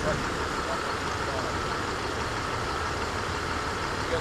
You guys want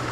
to do?